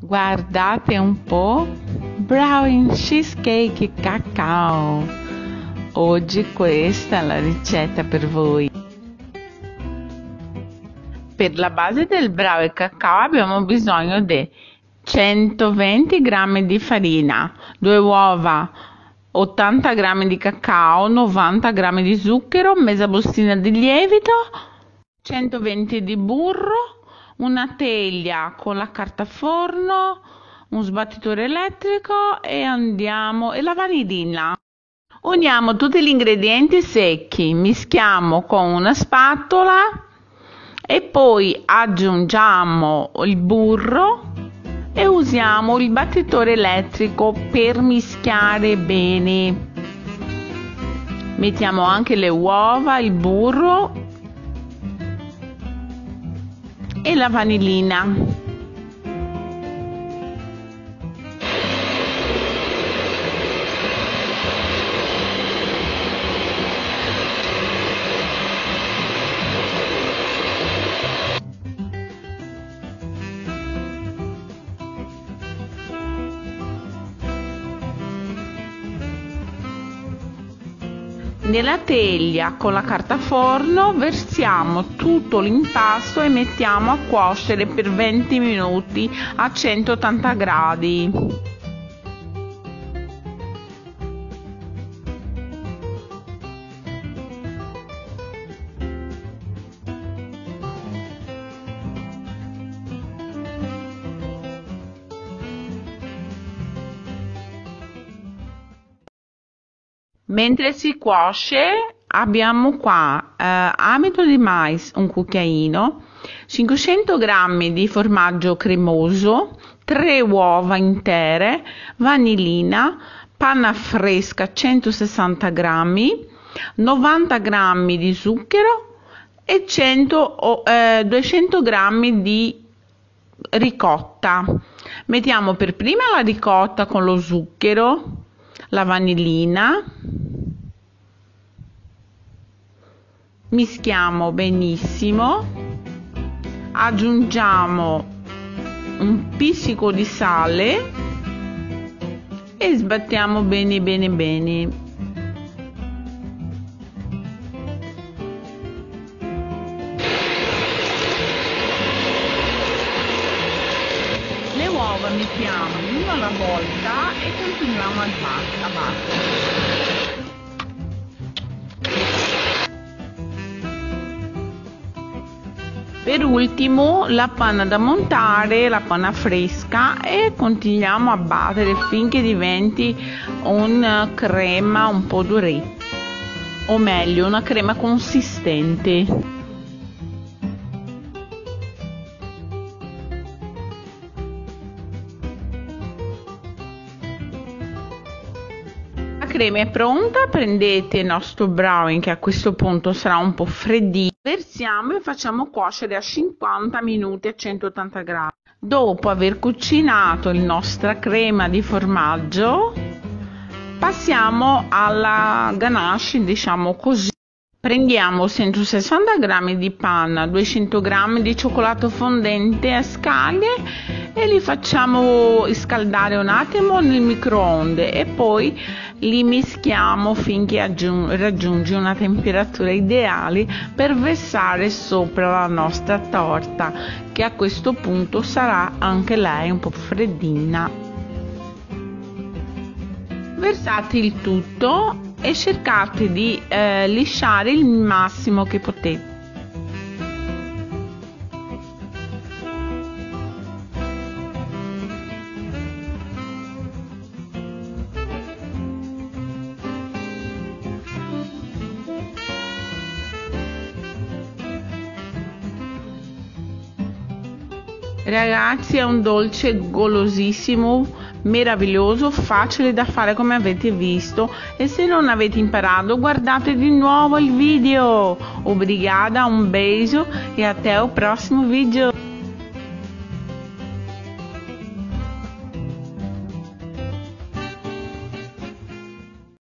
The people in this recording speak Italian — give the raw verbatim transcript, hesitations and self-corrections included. Guardate un po', brownie cheesecake cacao. Oggi questa è la ricetta per voi. Per la base del brownie cacao abbiamo bisogno di centoventi grammi di farina, due uova, ottanta grammi di cacao, novanta grammi di zucchero, mezza bustina di lievito, centoventi di burro, una teglia con la carta forno, un sbattitore elettrico e andiamo e la vanillina. Uniamo tutti gli ingredienti secchi, mischiamo con una spatola e poi aggiungiamo il burro e usiamo il battitore elettrico per mischiare bene. Mettiamo anche le uova, il burro e la vanillina. Nella teglia con la carta forno versiamo tutto l'impasto e mettiamo a cuocere per venti minuti a centottanta gradi. Mentre si cuoce abbiamo qua eh, amido di mais un cucchiaino, cinquecento grammi di formaggio cremoso, tre uova intere, vanillina, panna fresca centosessanta grammi, novanta grammi di zucchero e duecento grammi di ricotta. Mettiamo per prima la ricotta con lo zucchero, la vanillina, mischiamo benissimo, aggiungiamo un pizzico di sale e sbattiamo bene bene bene. Le uova mettiamo una alla volta e continuiamo a battere. Per ultimo la panna da montare, la panna fresca, e continuiamo a battere finché diventi una crema un po' duretta, o meglio una crema consistente. La crema è pronta, prendete il nostro brownie che a questo punto sarà un po' freddino. Versiamo e facciamo cuocere a cinquanta minuti a centottanta gradi. Dopo aver cucinato la nostra crema di formaggio, passiamo alla ganache, diciamo così. Prendiamo centosessanta grammi di panna, duecento grammi di cioccolato fondente a scaglie e li facciamo scaldare un attimo nel microonde e poi li mischiamo finché raggiunge una temperatura ideale per versare sopra la nostra torta, che a questo punto sarà anche lei un po' freddina. Versate il tutto e cercate di eh, lisciare il massimo che potete. Ragazzi, è un dolce golosissimo, meraviglioso, facile da fare come avete visto, e se non avete imparato guardate di nuovo il video. Obrigada, un beijo e até o prossimo video.